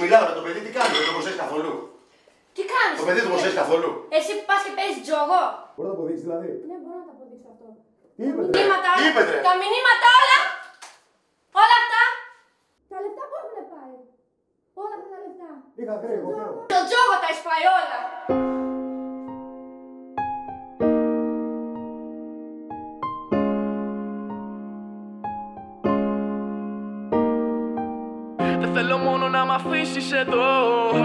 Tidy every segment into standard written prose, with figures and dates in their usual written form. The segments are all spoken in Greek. σου μιλάω, το παιδί τι κάνει, δεν το προσέχει καθόλου. Τι κάνει, το παιδί δεν το προσέχει καθόλου. Εσύ που πα και παίζει τζόγο. Μπορεί να το αποδείξει δηλαδή. Ναι, μπορώ να το αποδείξω αυτό. Τι είπε, τα μηνύματα όλα. Όλα αυτά. Τα λεπτά πού έχουν πάει. Όλα αυτά τα λεπτά. Είχα κρύο, εγώ κρύο. Το τζόγο τα εισπάει όλα. Δεν θέλω μόνο να μ' αφήσεις εδώ.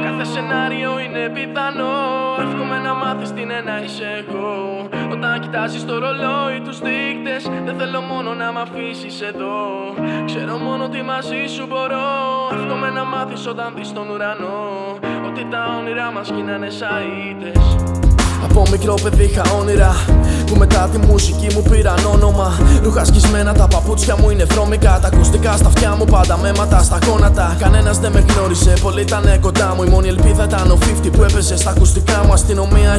Κάθε σενάριο είναι πιθανό. Εύχομαι να μάθεις την ένα είσαι εγώ. Όταν κοιτάζεις το ρολόι τους δείκτες, δεν θέλω μόνο να μ' αφήσεις εδώ. Ξέρω μόνο τι μαζί σου μπορώ. Εύχομαι να μάθεις όταν δεις τον ουρανό ότι τα όνειρά μας γίνανε σαΐτες. Από μικρό παιδί είχα όνειρα που μετά τη μουσική μου πήραν όνομα. Ρούχα σκισμένα, τα παπούτσια μου είναι βρώμικα. Τα ακουστικά στα αυτιά μου πάντα μέματα στα γόνατα. Κανένας δεν με γνώρισε, πολλοί ήταν κοντά μου. Η μόνη ελπίδα ήταν ο 50 που έπαιζε στα ακουστικά μου. Αστυνομία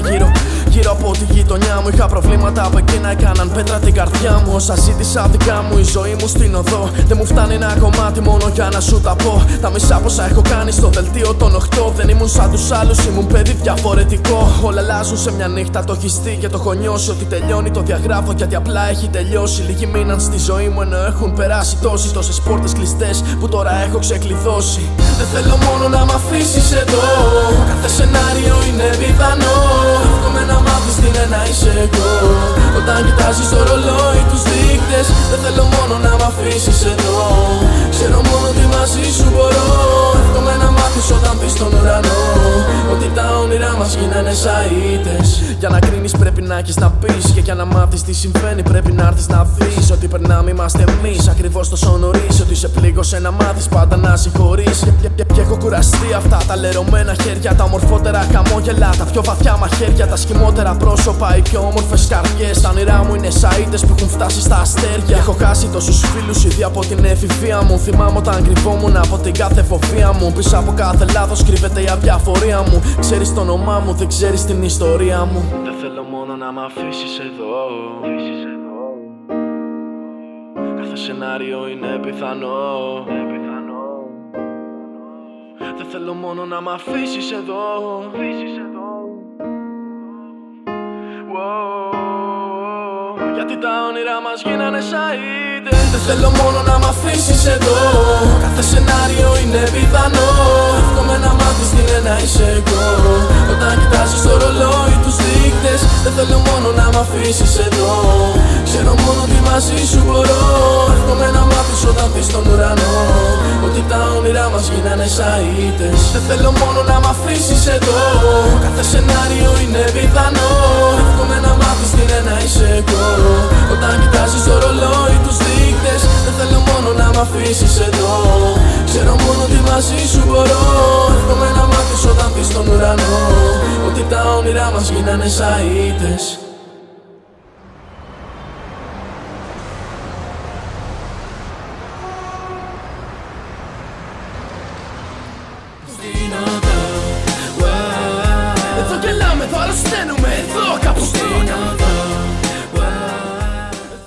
γύρω από τη γειτονιά μου. Είχα προβλήματα που εκείνα έκαναν πέτρα την καρδιά μου. Όσα ζήτησα δικά μου, η ζωή μου στην οδό. Δεν μου φτάνει ένα κομμάτι μόνο για να σου τα πω. Τα μισά πόσα έχω κάνει στο δελτίο των 8. Δεν ήμουν σαν τους άλλους, ήμουν παιδί διαφορετικό. Όλα αλλάζουν σε μια νύχτα, το έχεις δει και το έχω νιώσει. Ότι τελειώνει το διαγράφω γιατί απλά έχει τελειώσει. Λίγοι μείναν στη ζωή μου ενώ έχουν περάσει τόσοι. Τόσες πόρτες κλειστές που τώρα έχω ξεκλειδώσει. Δεν θέλω μόνο να μ' αφήσεις εδώ. Κάθε σενάριο είναι πιθανό. Εύχομαι να μάθεις την ένα είσαι εγώ. Όταν κοιτάζεις το ρολόι τους δείκτες, δεν θέλω μόνο να μ' αφήσεις εδώ. Ξέρω μόνο τι μαζί σου μπορώ. Εύχομαι να μάθεις όταν δεις τον ουρανό ότι τα όνειρά μας γίνανε σαΐτες. Για να κρίνεις πρέπει να έχεις να πεις. Και για να μάθεις τι συμβαίνει πρέπει να έρθεις να δεις. Ότι περνάμε είμαστε εμείς ακριβώς τόσο νωρίς. Ότι σε πλήγωσε να μάθεις πάντα να συγχωρείς. Και έχω κουραστεί αυτά τα λερωμένα χέρια. Τα ομορφότερα χαμόγελα, τα πιο βαθιά μαχαίρια. Τα σχημότερα πρόσωπα, οι πιο όμορφες καρδιές. Τα όνειρά μου είναι σαΐτες που έχουν φτάσει στα αστέρια. Έχω χάσει τόσους φίλους ήδη από την εφηβεία μου. Θυμάμαι όταν κρυβόμουν από την κάθε φοβία μου. Πίσω από κάθε λάθος κρύβεται η αδιαφορία μου. Ξέρεις το όνομά μου, δεν ξέρεις την ιστορία. Δεν θέλω μόνο να μ' αφήσεις εδώ. Κάθε σενάριο είναι πιθανό. Δεν θέλω μόνο να μ' αφήσεις εδώ. Γιατί τα όνειρά μας γίνανε σαΐτες. Δεν θέλω μόνο να μ' αφήσεις εδώ. Κάθε σενάριο είναι πιθανό. Εύχομαι να μάθεις την ένα είσαι εγώ. Όταν κοιτάζεις το ρολόι τους δείκτες, δεν θέλω μόνο να μ' αφήσεις εδώ. Ξέρω μόνο τι μαζί σου μπορώ. Εύχομαι να μάθεις όταν δεις τον ουρανό ότι τα όνειρά μας γίνανε σαΐτες. Δεν θέλω μόνο να μ' αφήσεις εδώ. Κάθε σενάριο είναι πιθανό. Εύχομαι να μάθεις την ένα είσαι εγώ. Όταν κοιτάζεις το ρολόι τους δείκτες, δεν θέλω μόνο να μ' αφήσεις εδώ. Ξέρω μόνο τι μαζί σου μπορώ. Εύχομαι να μάθεις όταν δεις τον ουρανό ότι τα όνειρά μας γίνανε σαΐτες. Εδώ γελάμε, εδώ αρρωσταίνουμε, εδώ κάπου στην οδό.